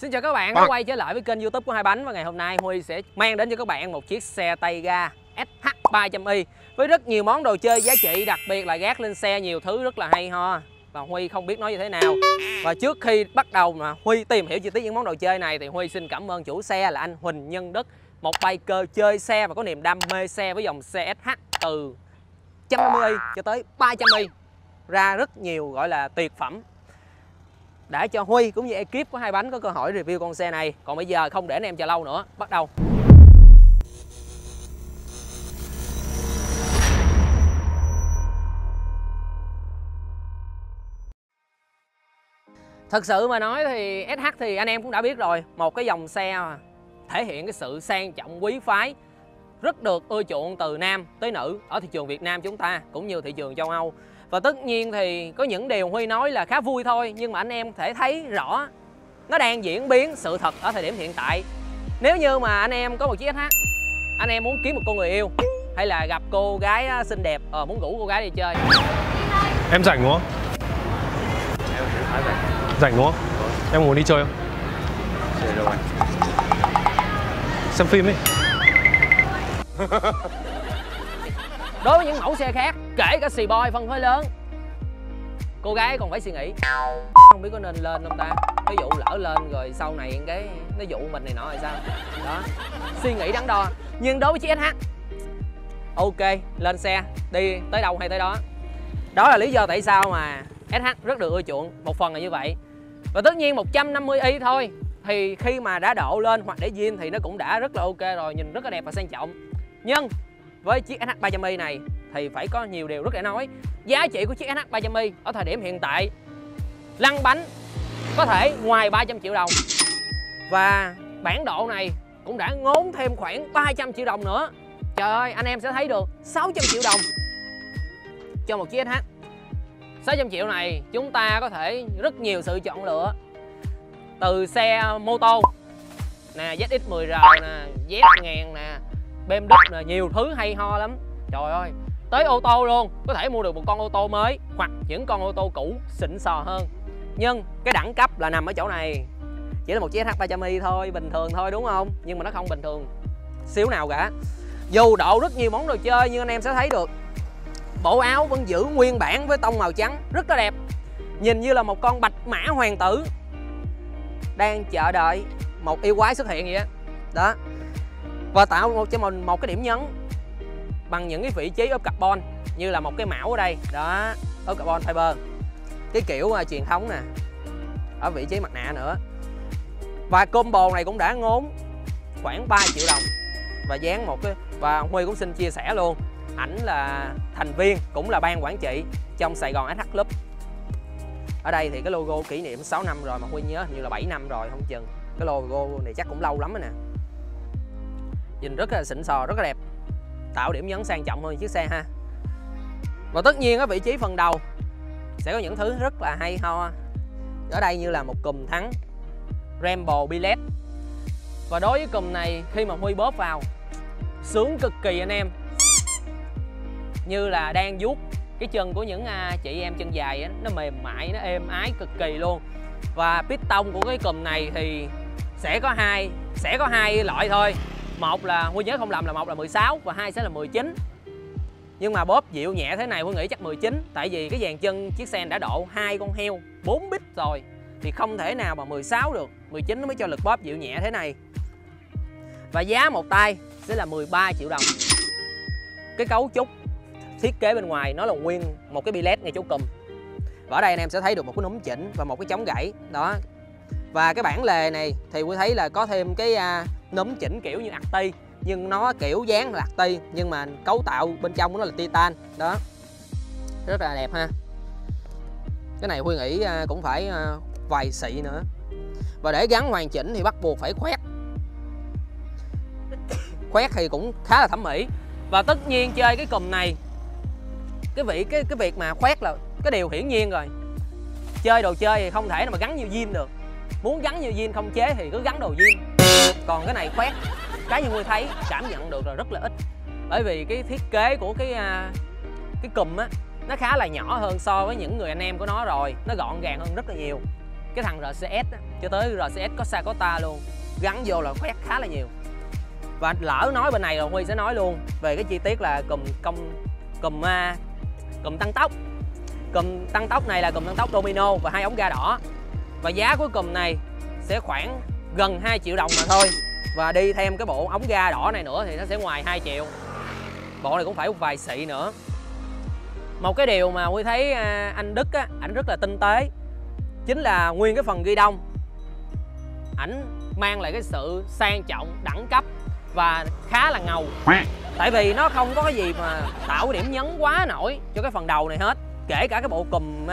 Xin chào các bạn đã quay trở lại với kênh YouTube của Hai Bánh. Và ngày hôm nay Huy sẽ mang đến cho các bạn một chiếc xe tay ga SH300i với rất nhiều món đồ chơi giá trị, đặc biệt là gác lên xe nhiều thứ rất là hay ho. Và Huy không biết nói như thế nào. Và trước khi bắt đầu mà Huy tìm hiểu chi tiết những món đồ chơi này thì Huy xin cảm ơn chủ xe là anh Huỳnh Nhân Đức, một biker chơi xe và có niềm đam mê xe với dòng xe SH từ 150i cho tới 300i, ra rất nhiều gọi là tuyệt phẩm, đã cho Huy cũng như ekip của Hai Bánh có cơ hội review con xe này. Còn bây giờ không để anh em chờ lâu nữa, bắt đầu. Thật sự mà nói thì SH thì anh em cũng đã biết rồi, một cái dòng xe thể hiện cái sự sang trọng quý phái, rất được ưa chuộng từ nam tới nữ ở thị trường Việt Nam chúng ta cũng như thị trường châu Âu. Và tất nhiên thì có những điều Huy nói là khá vui thôi, nhưng mà anh em thể thấy rõ nó đang diễn biến sự thật ở thời điểm hiện tại. Nếu như mà anh em có một chiếc SH, anh em muốn kiếm một cô người yêu hay là gặp cô gái xinh đẹp, muốn rủ cô gái đi chơi. Em rảnh đúng không? Em khá rảnh. Rảnh đúng không? Ừ. Em muốn đi chơi không? Chơi đâu anh? Xem phim ấy. Đối với những mẫu xe khác, kể cả xì boy phân khối lớn, cô gái còn phải suy nghĩ không biết có nên lên không ta, ví dụ lỡ lên rồi sau này cái nó dụ mình này nọ rồi sao đó, suy nghĩ đắn đo. Nhưng đối với chiếc SH, ok, lên xe đi tới đâu hay tới đó. Đó là lý do tại sao mà SH rất được ưa chuộng, một phần là như vậy. Và tất nhiên 150i thôi thì khi mà đã độ lên hoặc để zin thì nó cũng đã rất là ok rồi, nhìn rất là đẹp và sang trọng. Nhưng với chiếc SH300i này thì phải có nhiều điều rất để nói. Giá trị của chiếc SH300i ở thời điểm hiện tại, lăn bánh có thể ngoài 300 triệu đồng. Và bản độ này cũng đã ngốn thêm khoảng 300 triệu đồng nữa. Trời ơi, anh em sẽ thấy được 600 triệu đồng cho một chiếc SH. 600 triệu này chúng ta có thể rất nhiều sự chọn lựa, từ xe mô tô nè, ZX10R nè, Z1000 nè, BMW nè, nhiều thứ hay ho lắm. Trời ơi, tới ô tô luôn, có thể mua được một con ô tô mới hoặc những con ô tô cũ xịn sò hơn. Nhưng cái đẳng cấp là nằm ở chỗ này. Chỉ là một chiếc SH300i thôi, bình thường thôi đúng không? Nhưng mà nó không bình thường xíu nào cả. Dù độ rất nhiều món đồ chơi nhưng anh em sẽ thấy được bộ áo vẫn giữ nguyên bản với tông màu trắng rất là đẹp, nhìn như là một con bạch mã hoàng tử đang chờ đợi một yêu quái xuất hiện vậy đó. Và tạo cho mình một cái điểm nhấn bằng những cái vị trí ốp carbon, như là một cái mão ở đây đó, ốp carbon fiber cái kiểu truyền thống nè, ở vị trí mặt nạ nữa. Và combo này cũng đã ngốn khoảng 3 triệu đồng và dán một cái. Và Huy cũng xin chia sẻ luôn, ảnh là thành viên cũng là ban quản trị trong Sài Gòn SH Club. Ở đây thì cái logo kỷ niệm 6 năm rồi mà Huy nhớ hình như là 7 năm rồi không chừng. Cái logo này chắc cũng lâu lắm rồi nè. Nhìn rất là xịn sò, rất là đẹp, tạo điểm nhấn sang trọng hơn chiếc xe ha. Và tất nhiên ở vị trí phần đầu sẽ có những thứ rất là hay ho ở đây, như là một cùm thắng Rambo Pilate. Và đối với cùm này khi mà Huy bóp vào sướng cực kỳ anh em, như là đang vuốt cái chân của những chị em chân dài ấy, nó mềm mại, nó êm ái cực kỳ luôn. Và piston của cái cùm này thì sẽ có hai loại thôi, một là Huy nhớ không lầm là một là 16 và hai sẽ là 19. Nhưng mà bóp dịu nhẹ thế này Huy nghĩ chắc 19, tại vì cái dàn chân chiếc xe đã độ 2 con heo 4 bít rồi thì không thể nào mà 16 được, 19 nó mới cho lực bóp dịu nhẹ thế này. Và giá một tay sẽ là 13 triệu đồng. Cái cấu trúc thiết kế bên ngoài nó là nguyên một cái billet ngay chỗ cùm. Và ở đây anh em sẽ thấy được một cái núm chỉnh và một cái chống gãy đó. Và cái bản lề này thì Huy thấy là có thêm cái núm chỉnh kiểu như Acti, nhưng nó kiểu dáng là Acti nhưng mà cấu tạo bên trong của nó là titan đó, rất là đẹp ha. Cái này Huy nghĩ cũng phải vài xị nữa. Và để gắn hoàn chỉnh thì bắt buộc phải khoét thì cũng khá là thẩm mỹ. Và tất nhiên chơi cái cùm này, cái việc mà khoét là cái điều hiển nhiên rồi. Chơi đồ chơi thì không thể nào mà gắn nhiều zin được, muốn gắn nhiều zin không chế thì cứ gắn đồ zin. Còn cái này khoét, cái như Huy thấy cảm nhận được là rất là ít, bởi vì cái thiết kế của cái cùm á nó khá là nhỏ hơn so với những người anh em của nó rồi, nó gọn gàng hơn rất là nhiều. Cái thằng RCS cho tới RCS có xa có ta luôn, gắn vô là khoét khá là nhiều. Và lỡ nói bên này rồi Huy sẽ nói luôn về cái chi tiết là cùm tăng tốc. Cùm tăng tốc này là cùm tăng tốc Domino và 2 ống ga đỏ. Và giá của cùm này sẽ khoảng gần 2 triệu đồng mà thôi. Và đi thêm cái bộ ống ga đỏ này nữa thì nó sẽ ngoài 2 triệu. Bộ này cũng phải một vài xị nữa. Một cái điều mà Huy thấy anh Đức á, ảnh rất là tinh tế, chính là nguyên cái phần ghi đông. Ảnh mang lại cái sự sang trọng, đẳng cấp và khá là ngầu. Tại vì nó không có cái gì mà tạo điểm nhấn quá nổi cho cái phần đầu này hết. Kể cả cái bộ cùm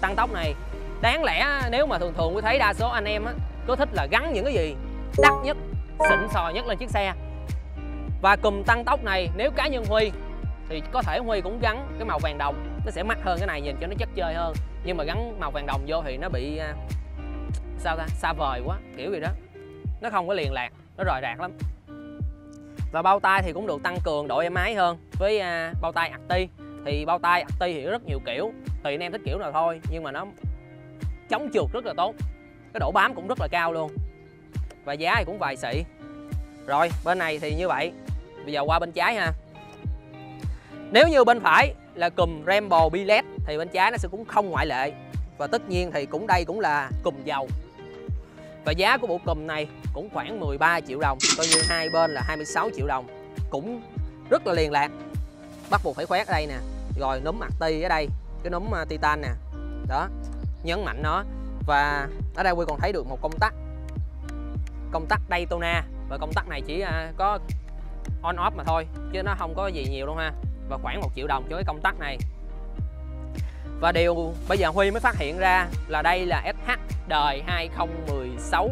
tăng tốc này. Đáng lẽ nếu mà thường thường Huy thấy đa số anh em á, cứ thích là gắn những cái gì đắt nhất, xịn sò nhất lên chiếc xe. Và cùm tăng tốc này nếu cá nhân Huy thì có thể Huy cũng gắn cái màu vàng đồng, nó sẽ mắc hơn cái này, nhìn cho nó chất chơi hơn. Nhưng mà gắn màu vàng đồng vô thì nó bị sao ta, xa vời quá kiểu gì đó, nó không có liền lạc, nó rời rạc lắm. Và bao tay thì cũng được tăng cường độ êm ái hơn với bao tay Acti. Thì bao tay Acti thì rất nhiều kiểu, tùy anh em thích kiểu nào thôi, nhưng mà nó chống trượt rất là tốt, cái độ bám cũng rất là cao luôn, và giá thì cũng vài xị. Rồi bên này thì như vậy. Bây giờ qua bên trái ha. Nếu như bên phải là cùm Rambo Pilate thì bên trái nó sẽ cũng không ngoại lệ. Và tất nhiên thì cũng đây cũng là cùm dầu. Và giá của bộ cùm này cũng khoảng 13 triệu đồng, coi như hai bên là 26 triệu đồng. Cũng rất là liền lạc. Bắt buộc phải khoét ở đây nè, rồi núm Acti ở đây, cái núm Titan nè. Đó, nhấn mạnh nó. Và ở đây Huy còn thấy được một công tắc, công tắc Daytona. Và công tắc này chỉ có on off mà thôi, chứ nó không có gì nhiều đâu ha. Và khoảng 1 triệu đồng cho cái công tắc này. Và điều bây giờ Huy mới phát hiện ra là đây là SH đời 2016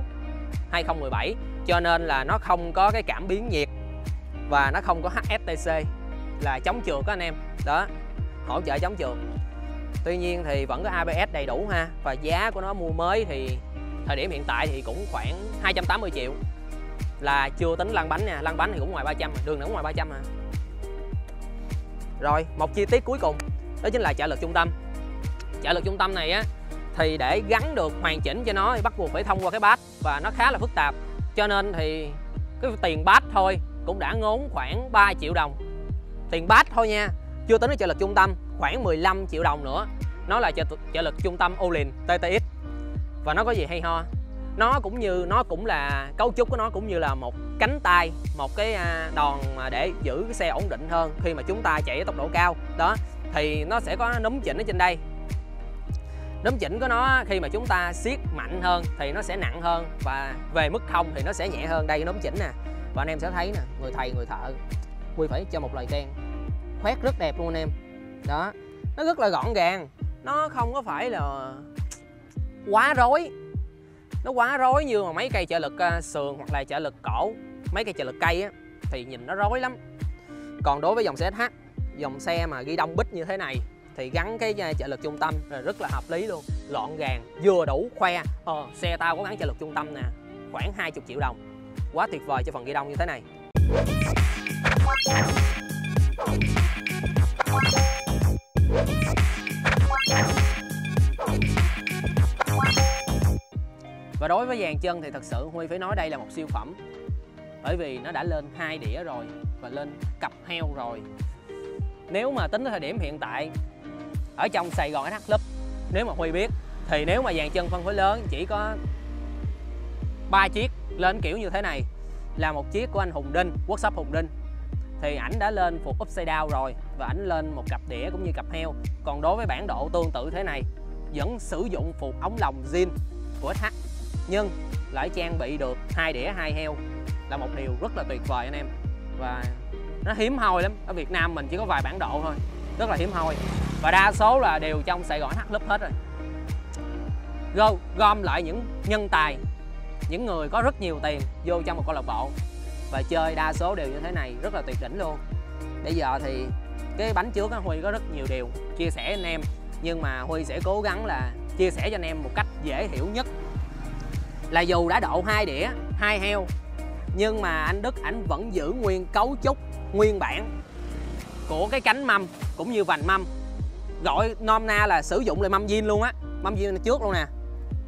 2017, cho nên là nó không có cái cảm biến nhiệt và nó không có HSTC là chống trượt đó anh em. Đó, hỗ trợ chống trượt. Tuy nhiên thì vẫn có ABS đầy đủ ha. Và giá của nó mua mới thì thời điểm hiện tại thì cũng khoảng 280 triệu, là chưa tính lăn bánh nha. Lăn bánh thì cũng ngoài 300, đường này cũng ngoài 300 à. Rồi, một chi tiết cuối cùng đó chính là trợ lực trung tâm. Trợ lực trung tâm này á thì để gắn được hoàn chỉnh cho nó thì bắt buộc phải thông qua cái bát, và nó khá là phức tạp. Cho nên thì cái tiền bát thôi cũng đã ngốn khoảng 3 triệu đồng. Tiền bát thôi nha, chưa tính cái trợ lực trung tâm, khoảng 15 triệu đồng nữa. Nó là trợ lực trung tâm Öhlins TTX. Và nó có gì hay ho? Nó cũng là cấu trúc của nó cũng như là một cánh tay, một cái đòn mà để giữ cái xe ổn định hơn khi mà chúng ta chạy với tốc độ cao. Đó, thì nó sẽ có núm chỉnh ở trên đây. Núm chỉnh của nó khi mà chúng ta siết mạnh hơn thì nó sẽ nặng hơn, và về mức không thì nó sẽ nhẹ hơn. Đây cái núm chỉnh nè. Và anh em sẽ thấy nè, người thầy người thợ Quy phải cho một lời khen, khoét rất đẹp luôn anh em. Đó, nó rất là gọn gàng, nó không có phải là quá rối. Nó quá rối như mà mấy cây trợ lực sườn hoặc là trợ lực cổ, mấy cây trợ lực cây á, thì nhìn nó rối lắm. Còn đối với dòng xe SH, dòng xe mà ghi đông bích như thế này thì gắn cái trợ lực trung tâm là rất là hợp lý luôn, gọn gàng, vừa đủ khoe xe tao có gắn trợ lực trung tâm nè, khoảng 20 triệu đồng. Quá tuyệt vời cho phần ghi đông như thế này. Và đối với dàn chân thì thật sự Huy phải nói đây là một siêu phẩm, bởi vì nó đã lên 2 đĩa rồi và lên cặp heo rồi. Nếu mà tính tới thời điểm hiện tại ở trong Sài Gòn SH Club, nếu mà Huy biết thì nếu mà dàn chân phân khối lớn chỉ có 3 chiếc lên kiểu như thế này, là một chiếc của anh Hùng Đinh, workshop Hùng Đinh, thì ảnh đã lên phục upside down rồi và ảnh lên một cặp đĩa cũng như cặp heo. Còn đối với bản độ tương tự thế này vẫn sử dụng phục ống lồng zin của SH, nhưng lại trang bị được 2 đĩa 2 heo, là một điều rất là tuyệt vời anh em. Và nó hiếm hoi lắm, ở Việt Nam mình chỉ có vài bản độ thôi, rất là hiếm hoi, và đa số là đều trong Sài Gòn SH Club hết rồi. Gom lại những nhân tài, những người có rất nhiều tiền vô trong một câu lạc bộ và chơi đa số đều như thế này, rất là tuyệt đỉnh luôn. Bây giờ thì cái bánh trước Huy có rất nhiều điều chia sẻ anh em, nhưng mà Huy sẽ cố gắng là chia sẻ cho anh em một cách dễ hiểu nhất. Là dù đã độ 2 đĩa 2 heo, nhưng mà anh Đức ảnh vẫn giữ nguyên cấu trúc nguyên bản của cái cánh mâm cũng như vành mâm, gọi nôm na là sử dụng lại mâm zin luôn á, mâm zin trước luôn nè.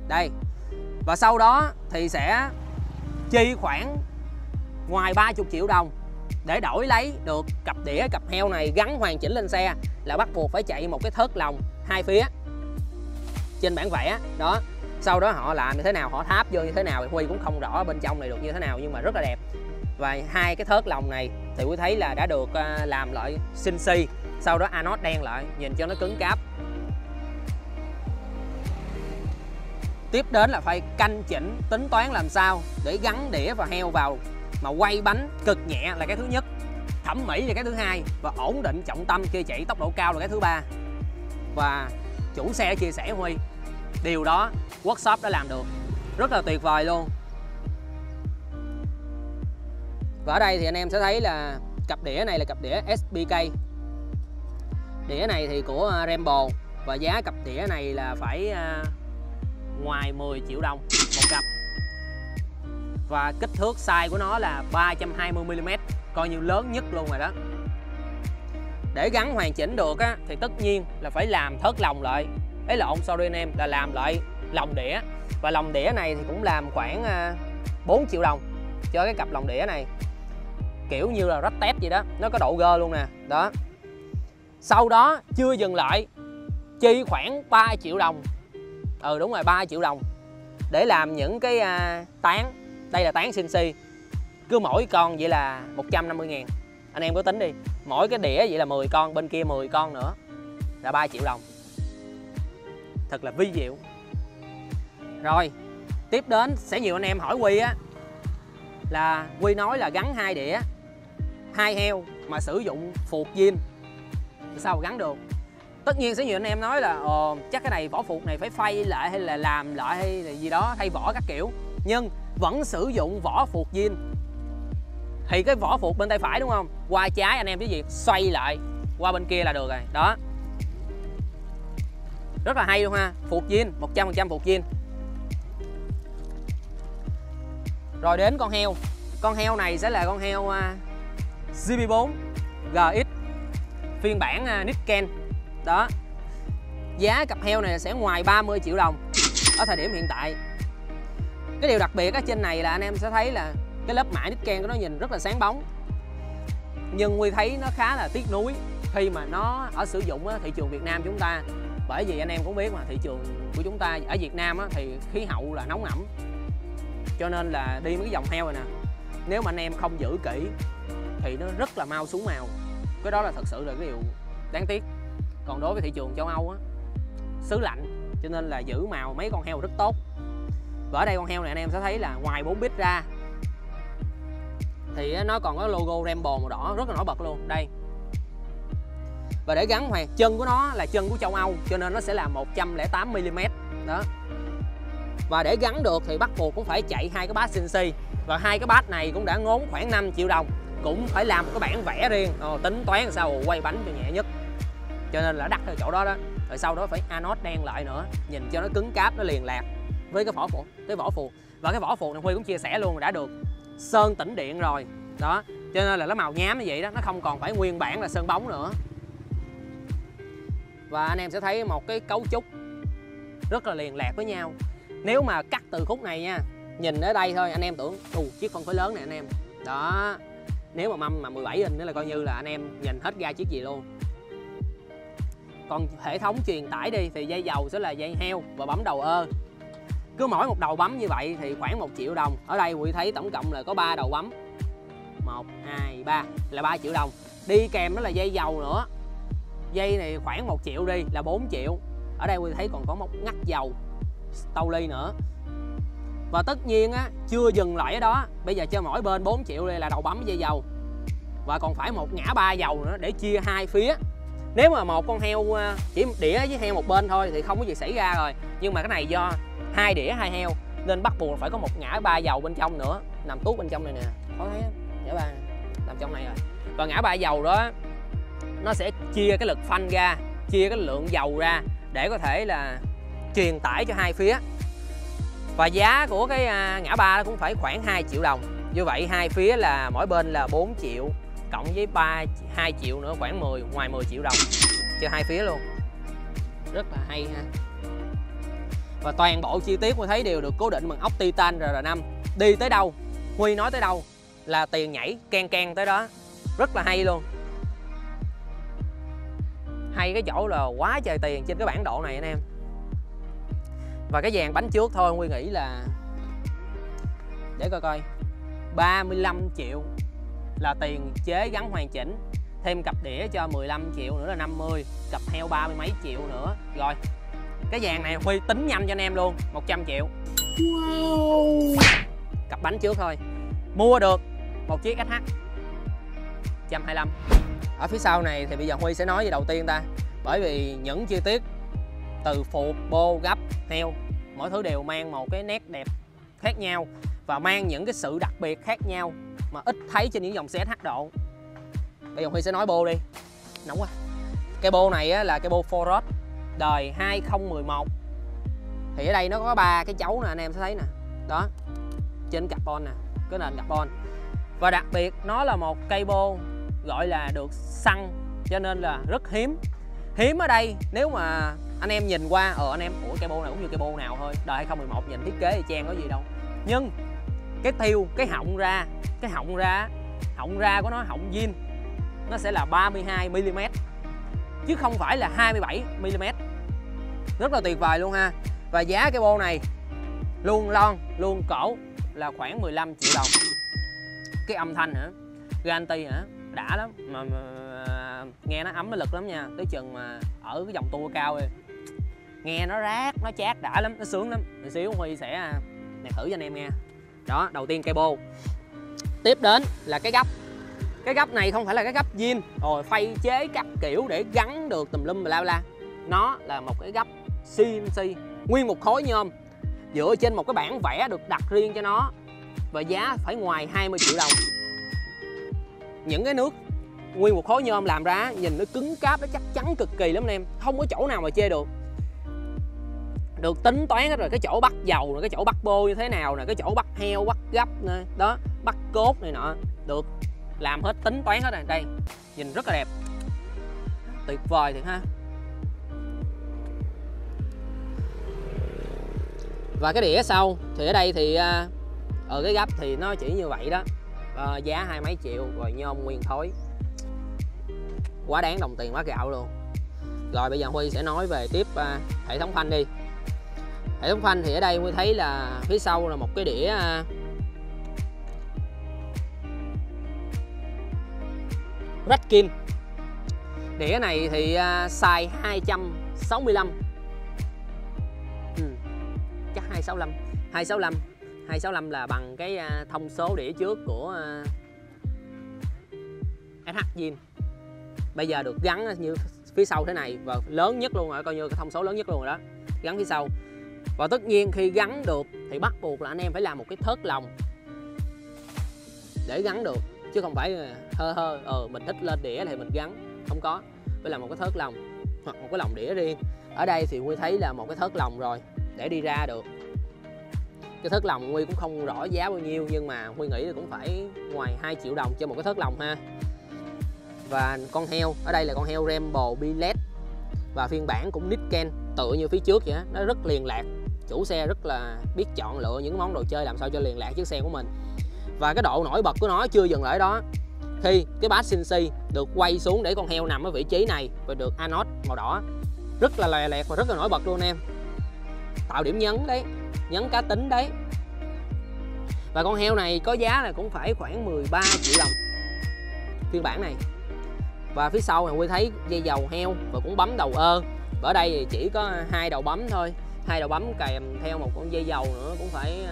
đây. Và sau đó thì sẽ chi khoảng ngoài 30 triệu đồng để đổi lấy được cặp đĩa cặp heo này gắn hoàn chỉnh lên xe, là bắt buộc phải chạy một cái thớt lòng hai phía trên bản vẽ đó. Sau đó họ làm như thế nào, họ tháp vô như thế nào thì Huy cũng không rõ bên trong này được như thế nào, nhưng mà rất là đẹp. Và hai cái thớt lòng này thì Huy thấy là đã được làm lại Shinshi, sau đó anode đen lại nhìn cho nó cứng cáp. Tiếp đến là phải canh chỉnh tính toán làm sao để gắn đĩa và heo vào mà quay bánh cực nhẹ là cái thứ nhất, thẩm mỹ là cái thứ hai, và ổn định trọng tâm khi chạy tốc độ cao là cái thứ ba. Và chủ xe chia sẻ Huy điều đó workshop đã làm được rất là tuyệt vời luôn. Và ở đây thì anh em sẽ thấy là cặp đĩa này là cặp đĩa SBK, đĩa này thì của Rambo, và giá cặp đĩa này là phải ngoài 10 triệu đồng một cặp. Và kích thước size của nó là 320mm, coi như lớn nhất luôn rồi đó. Để gắn hoàn chỉnh được á, thì tất nhiên là phải làm thớt lòng lại, ấy lộn, sorry anh em, là làm lại lòng đĩa. Và lòng đĩa này thì cũng làm khoảng 4 triệu đồng cho cái cặp lòng đĩa này, kiểu như là rách tép gì đó, nó có độ gơ luôn nè đó. Sau đó chưa dừng lại, chi khoảng 3 triệu đồng, ừ đúng rồi 3 triệu đồng để làm những cái tán. Đây là tán Shinshi, cứ mỗi con vậy là 150.000, anh em cứ tính đi, mỗi cái đĩa vậy là 10 con, bên kia 10 con nữa là 3 triệu đồng, thật là vi diệu. Rồi tiếp đến sẽ nhiều anh em hỏi Huy á, là Huy nói là gắn hai đĩa hai heo mà sử dụng phuộc zin sao gắn được. Tất nhiên sẽ nhiều anh em nói là ồ, chắc cái này vỏ phuộc này phải phay lại hay là làm lại hay là gì đó, thay vỏ các kiểu, nhưng vẫn sử dụng vỏ phuộc zin. Thì cái vỏ phuộc bên tay phải đúng không, qua trái anh em chỉ việc xoay lại qua bên kia là được rồi đó, rất là hay luôn ha. Phuộc zin, 100% phuộc zin. Rồi đến con heo, con heo này sẽ là con heo GB4 GX phiên bản Nikken đó. Giá cặp heo này sẽ ngoài 30 triệu đồng ở thời điểm hiện tại. Cái điều đặc biệt ở trên này là anh em sẽ thấy là cái lớp mạ Nikken của nó nhìn rất là sáng bóng, nhưng Huy thấy nó khá là tiếc nuối khi mà nó ở sử dụng ở thị trường Việt Nam chúng ta. Bởi vì anh em cũng biết mà, thị trường của chúng ta ở Việt Nam thì khí hậu là nóng ẩm, cho nên là đi mấy cái dòng heo này nè, nếu mà anh em không giữ kỹ thì nó rất là mau xuống màu. Cái đó là thật sự là cái điều đáng tiếc. Còn đối với thị trường châu Âu á, xứ lạnh, cho nên là giữ màu mấy con heo rất tốt. Và ở đây con heo này anh em sẽ thấy là ngoài 4 bit ra thì nó còn có logo Rambo màu đỏ rất là nổi bật luôn đây. Và để gắn hoàn, chân của nó là chân của châu Âu, cho nên nó sẽ là 108mm đó. Và để gắn được thì bắt buộc cũng phải chạy hai cái bát Shinshi, và hai cái bát này cũng đã ngốn khoảng 5 triệu đồng, cũng phải làm một cái bản vẽ riêng, tính toán sao quay bánh cho nhẹ nhất, cho nên là đắt ở chỗ đó đó. Rồi sau đó phải anode đen lại nữa, nhìn cho nó cứng cáp, nó liền lạc với cái vỏ phụ, cái vỏ phụ. Và cái vỏ phụ này Huy cũng chia sẻ luôn, đã được sơn tĩnh điện rồi đó, cho nên là nó màu nhám như vậy đó, nó không còn phải nguyên bản là sơn bóng nữa. Và anh em sẽ thấy một cái cấu trúc rất là liền lạc với nhau. Nếu mà cắt từ khúc này nha, nhìn ở đây thôi anh em tưởng chiếc phân khối lớn này anh em đó, nếu mà mâm mà 17 inch nữa là coi như là anh em nhìn hết ra chiếc gì luôn. Còn hệ thống truyền tải đi thì dây dầu sẽ là dây heo và bấm đầu ơ. Cứ mỗi một đầu bấm như vậy thì khoảng 1 triệu đồng. Ở đây Huy thấy tổng cộng là có 3 đầu bấm, 1, 2, 3 là 3 triệu đồng. Đi kèm đó là dây dầu nữa, dây này khoảng 1 triệu đi là 4 triệu. Ở đây Huy thấy còn có một ngắt dầu tàu ly nữa. Và tất nhiên á, chưa dừng lại ở đó, bây giờ cho mỗi bên 4 triệu đây là đầu bấm dây dầu, và còn phải một ngã ba dầu nữa để chia hai phía. Nếu mà một con heo chỉ đĩa với heo một bên thôi thì không có gì xảy ra rồi, nhưng mà cái này do hai đĩa hai heo nên bắt buộc phải có một ngã ba dầu bên trong nữa, nằm tuốt bên trong này nè, có thấy ngã ba nằm trong này rồi. Và ngã ba dầu đó nó sẽ chia cái lực phanh ra, chia cái lượng dầu ra để có thể là truyền tải cho hai phía. Và giá của cái ngã ba cũng phải khoảng 2 triệu đồng. Như vậy hai phía là mỗi bên là 4 triệu cộng với 2 triệu nữa, khoảng 10 triệu đồng cho hai phía luôn. Rất là hay ha. Và toàn bộ chi tiết Huy thấy đều được cố định bằng ốc Titan RR5. Đi tới đâu, Huy nói tới đâu là tiền nhảy keng keng tới đó. Rất là hay luôn. Hay cái chỗ là quá trời tiền trên cái bản độ này anh em. Và cái dàn bánh trước thôi Huy nghĩ là, để coi coi, 35 triệu là tiền chế gắn hoàn chỉnh, thêm cặp đĩa cho 15 triệu nữa là 50, cặp heo 30 mấy triệu nữa. Rồi cái dàn này Huy tính nhanh cho anh em luôn, 100 triệu. Wow. Cặp bánh trước thôi mua được một chiếc SH 125. Ở phía sau này thì bây giờ Huy sẽ nói gì đầu tiên ta, bởi vì những chi tiết từ phụ, bô, gấp, heo, mỗi thứ đều mang một cái nét đẹp khác nhau và mang những cái sự đặc biệt khác nhau mà ít thấy trên những dòng xe SH độ. Bây giờ Huy sẽ nói bô đi. Nóng quá. Cái bô này á, là cái bô Forrest đời 2011. Thì ở đây nó có 3 cái chấu nè, anh em sẽ thấy nè. Đó. Trên carbon nè, cái nền carbon. Và đặc biệt nó là một cây bô gọi là được xăng, cho nên là rất hiếm. Hiếm ở đây nếu mà anh em nhìn qua anh em của cây bô này cũng như cây bô nào thôi, đời 2011 nhìn thiết kế thì trang có gì đâu. Nhưng cái thiêu, cái họng ra, họng ra của nó, họng zin nó sẽ là 32 mm chứ không phải là 27 mm. Rất là tuyệt vời luôn ha. Và giá cái bô này luôn lon luôn cổ là khoảng 15 triệu đồng. Cái âm thanh hả, guarantee hả, đã lắm mà nghe nó ấm nó lực lắm nha. Tới chừng mà ở cái dòng tua cao đi, nghe nó rát nó chát đã lắm, nó sướng lắm. Một xíu Huy sẽ nè thử cho anh em nghe. Đó, đầu tiên cây bô. Tiếp đến là cái gấp. Cái gấp này không phải là cái gấp zin rồi phay chế các kiểu để gắn được tùm lum bla bla. Nó là một cái gấp CNC, nguyên một khối nhôm dựa trên một cái bản vẽ được đặt riêng cho nó. Và giá phải ngoài 20 triệu đồng. Những cái nước nguyên một khối nhôm làm ra nhìn nó cứng cáp, nó chắc chắn cực kỳ lắm anh em, không có chỗ nào mà chê được. Được tính toán hết rồi, cái chỗ bắt dầu rồi, cái chỗ bắt bô như thế nào nè, cái chỗ bắt heo, bắt gấp này, đó, bắt cốt này nọ, được làm hết tính toán hết rồi. Đây nhìn rất là đẹp, tuyệt vời thiệt ha. Và cái đĩa sau thì ở đây thì ở cái gấp thì nó chỉ như vậy đó. Giá 20 mấy triệu rồi, nhôm nguyên khối, quá đáng đồng tiền quá gạo luôn. Rồi bây giờ Huy sẽ nói về tiếp hệ thống phanh đi. Hệ thống phanh thì ở đây Huy thấy là phía sau là một cái đĩa racking. Đĩa này thì size 265, chắc 265 là bằng cái thông số đĩa trước của SH Zin. Bây giờ được gắn như phía sau thế này và lớn nhất luôn rồi, coi như cái thông số lớn nhất luôn rồi đó, gắn phía sau. Và tất nhiên khi gắn được thì bắt buộc là anh em phải làm một cái thớt lòng để gắn được, chứ không phải mình thích lên đĩa thì mình gắn, không có, phải làm một cái thớt lòng hoặc một cái lòng đĩa riêng. Ở đây thì Huy thấy là một cái thớt lòng rồi để đi ra được. Cái thớt lòng Huy cũng không rõ giá bao nhiêu, nhưng mà Huy nghĩ là cũng phải ngoài 2 triệu đồng cho một cái thớt lòng ha. Và con heo, ở đây là con heo Rambo B-Led và phiên bản cũng Nicken tựa như phía trước vậy đó. Nó rất liền lạc, chủ xe rất là biết chọn lựa những món đồ chơi làm sao cho liền lạc chiếc xe của mình. Và cái độ nổi bật của nó chưa dừng lại đó, khi cái bát Shinshi được quay xuống để con heo nằm ở vị trí này và được anode màu đỏ rất là lòe lẹt và rất là nổi bật luôn em, tạo điểm nhấn đấy, nhấn cá tính đấy. Và con heo này có giá là cũng phải khoảng 13 triệu đồng phiên bản này. Và phía sau thì Huy thấy dây dầu heo và cũng bấm đầu ơ. Ở đây thì chỉ có 2 đầu bấm thôi, 2 đầu bấm kèm theo một con dây dầu nữa cũng phải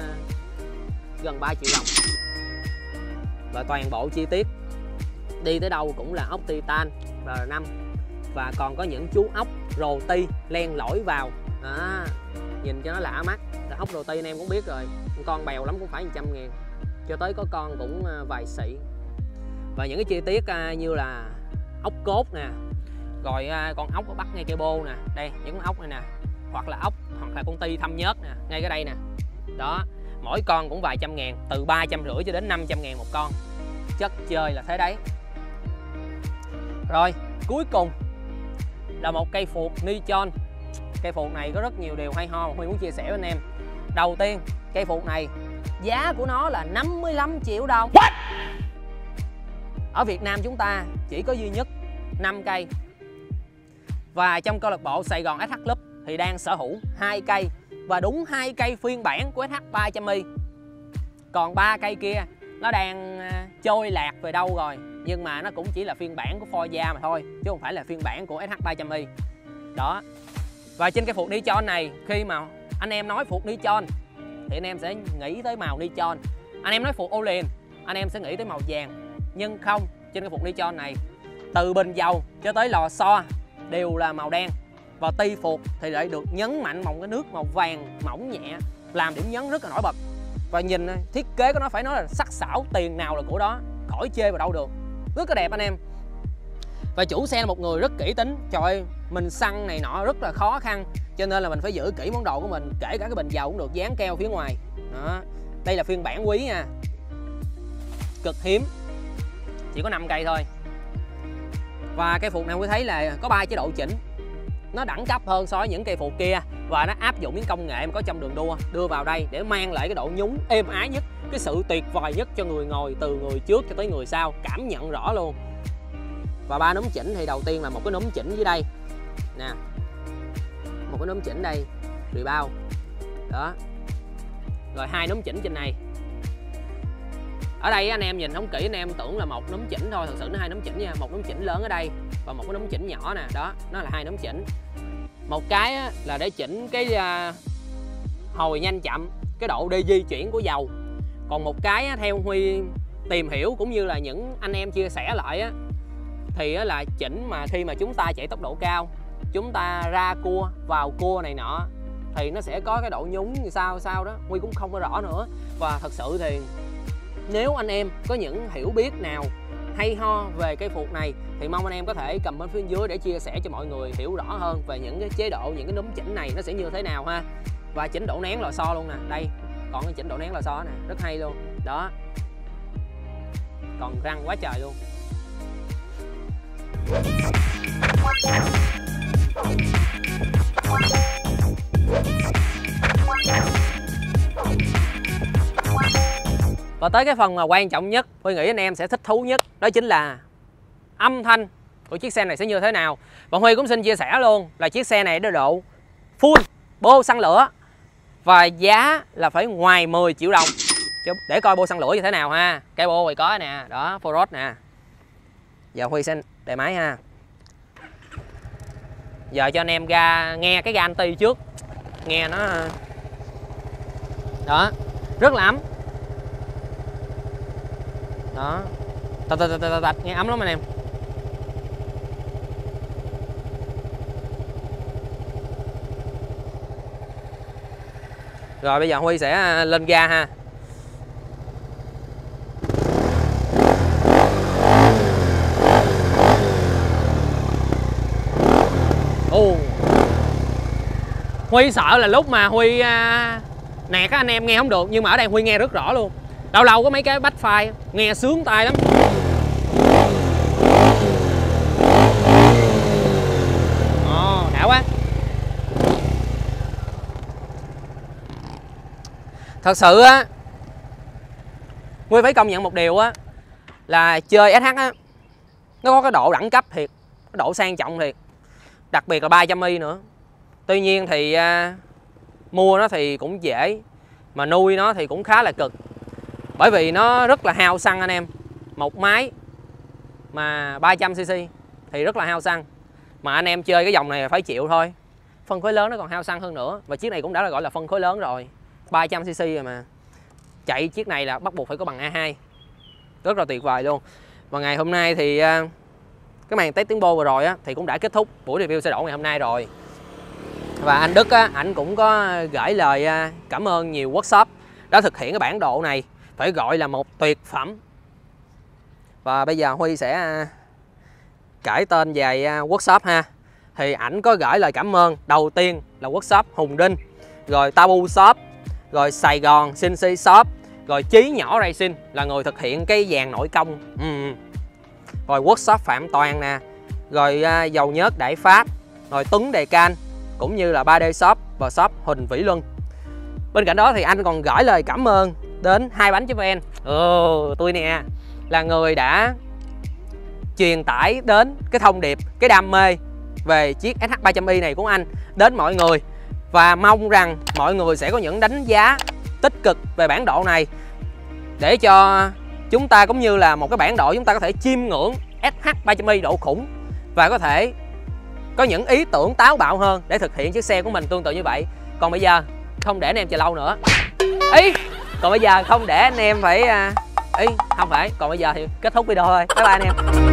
gần 3 triệu đồng. Và toàn bộ chi tiết đi tới đâu cũng là ốc Titan R5 và còn có những chú ốc rồ ti len lỏi vào à, nhìn cho nó lạ mắt. Ốc rồ ti anh em cũng biết rồi, con bèo lắm cũng phải 100 ngàn, cho tới có con cũng vài xị. Và những cái chi tiết như là ốc cốt nè, rồi con ốc bắt ngay cây bô nè, đây những con ốc này nè, hoặc là ốc hoặc là con ti thâm nhớt nè, ngay cái đây nè. Đó, mỗi con cũng vài trăm ngàn, từ 350 cho đến 500 ngàn một con. Chất chơi là thế đấy. Rồi cuối cùng là một cây phuộc Nichon Cây phụ này có rất nhiều điều hay ho mà Huy muốn chia sẻ với anh em. Đầu tiên, cây phụ này giá của nó là 55 triệu đồng. What? Ở Việt Nam chúng ta chỉ có duy nhất 5 cây. Và trong câu lạc bộ Sài Gòn SH Club thì đang sở hữu 2 cây và đúng 2 cây phiên bản của SH300i. Còn 3 cây kia nó đang trôi lạc về đâu rồi, nhưng mà nó cũng chỉ là phiên bản của Forza mà thôi, chứ không phải là phiên bản của SH300i. Đó. Và trên cái phụ Nichon này, khi mà anh em nói phụ Nichon thì anh em sẽ nghĩ tới màu Nichon. Anh em nói phụ Öhlins, anh em sẽ nghĩ tới màu vàng. Nhưng không, trên cái phụ Nichon này, từ bình dầu cho tới lò xo đều là màu đen. Và ti phục thì lại được nhấn mạnh bằng cái nước màu vàng mỏng nhẹ, làm điểm nhấn rất là nổi bật. Và nhìn thiết kế của nó phải nói là sắc sảo, tiền nào là của đó, khỏi chê vào đâu được. Rất là đẹp anh em. Và chủ xe là một người rất kỹ tính. Trời ơi, mình xăng này nọ rất là khó khăn, cho nên là mình phải giữ kỹ món đồ của mình. Kể cả cái bình dầu cũng được dán keo phía ngoài. Đó. Đây là phiên bản quý nha, cực hiếm, chỉ có 5 cây thôi. Và cây phụ này mới thấy là có 3 chế độ chỉnh. Nó đẳng cấp hơn so với những cây phụ kia. Và nó áp dụng những công nghệ mà có trong đường đua, đưa vào đây để mang lại cái độ nhún êm ái nhất, cái sự tuyệt vời nhất cho người ngồi, từ người trước cho tới người sau, cảm nhận rõ luôn. Và 3 núm chỉnh thì đầu tiên là một cái núm chỉnh dưới đây nè, một cái núm chỉnh đây, rebound. Đó. Rồi 2 núm chỉnh trên này. Ở đây anh em nhìn không kỹ anh em tưởng là một núm chỉnh thôi, thật sự nó 2 núm chỉnh nha, một núm chỉnh lớn ở đây và một cái núm chỉnh nhỏ nè, đó, nó là 2 núm chỉnh. Một cái là để chỉnh cái hồi nhanh chậm, cái độ đi di chuyển của dầu. Còn một cái theo Huy tìm hiểu cũng như là những anh em chia sẻ lại thì là chỉnh mà khi mà chúng ta chạy tốc độ cao, chúng ta ra cua, vào cua này nọ thì nó sẽ có cái độ nhúng như sao đó, Huy cũng không có rõ nữa. Và thật sự thì nếu anh em có những hiểu biết nào hay ho về cây phụ này thì mong anh em có thể comment phía dưới để chia sẻ cho mọi người hiểu rõ hơn về những cái chế độ, những cái núm chỉnh này nó sẽ như thế nào ha. Và chỉnh độ nén lò xo luôn nè, đây, còn cái chỉnh độ nén lò xo nè, rất hay luôn. Đó. Còn răng quá trời luôn. Và tới cái phần mà quan trọng nhất, tôi nghĩ anh em sẽ thích thú nhất, đó chính là âm thanh của chiếc xe này sẽ như thế nào. Và Huy cũng xin chia sẻ luôn là chiếc xe này đã độ full bô xăng lửa và giá là phải ngoài 10 triệu đồng để coi bô xăng lửa như thế nào ha. Cái bô này có nè, đó, Forrest nè. Giờ Huy sẽ để máy ha. Giờ cho anh em ra nghe cái ga anti trước, nghe nó đó rất là ấm. Đó, nghe ấm lắm anh em. Rồi bây giờ Huy sẽ lên ga ha. Huy sợ là lúc mà Huy nè các anh em nghe không được, nhưng mà ở đây Huy nghe rất rõ luôn. Lâu lâu có mấy cái bách phai nghe sướng tai lắm. Ồ, đã quá. Thật sự á, Huy phải công nhận một điều á, là chơi SH á, nó có cái độ đẳng cấp thiệt, cái độ sang trọng thiệt, đặc biệt là 300i nữa. Tuy nhiên thì mua nó thì cũng dễ, mà nuôi nó thì cũng khá là cực, bởi vì nó rất là hao xăng anh em. Một máy mà 300cc thì rất là hao xăng, mà anh em chơi cái dòng này phải chịu thôi. Phân khối lớn nó còn hao xăng hơn nữa, và chiếc này cũng đã là gọi là phân khối lớn rồi, 300cc rồi mà chạy chiếc này là bắt buộc phải có bằng A2, rất là tuyệt vời luôn. Và ngày hôm nay thì cái màn test tiếng bô vừa rồi thì cũng đã kết thúc buổi review xe đổ ngày hôm nay rồi. Và anh Đức á, ảnh cũng có gửi lời cảm ơn nhiều workshop đã thực hiện cái bản đồ này, phải gọi là một tuyệt phẩm. Và bây giờ Huy sẽ kể tên về workshop ha. Thì ảnh có gửi lời cảm ơn đầu tiên là workshop Hùng Đinh, rồi Tabu shop, rồi Sài Gòn Shinshi shop, rồi Chí Nhỏ Racing là người thực hiện cái dàn nội công, rồi workshop Phạm Toàn nè, rồi dầu nhớt Đại Pháp, rồi Tuấn Đề Can, cũng như là 3D shop và shop Huỳnh Vĩ Luân. Bên cạnh đó thì anh còn gửi lời cảm ơn đến Hai Bánh.vn. Tôi nè là người đã truyền tải đến cái thông điệp, cái đam mê về chiếc SH300i này của anh đến mọi người, và mong rằng mọi người sẽ có những đánh giá tích cực về bản độ này để cho chúng ta cũng như là một cái bản độ chúng ta có thể chiêm ngưỡng SH300i độ khủng và có thể có những ý tưởng táo bạo hơn để thực hiện chiếc xe của mình tương tự như vậy. Còn bây giờ không để anh em chờ lâu nữa ý, còn bây giờ không để anh em phải ý, không phải, còn bây giờ thì kết thúc video thôi. Bye bye anh em.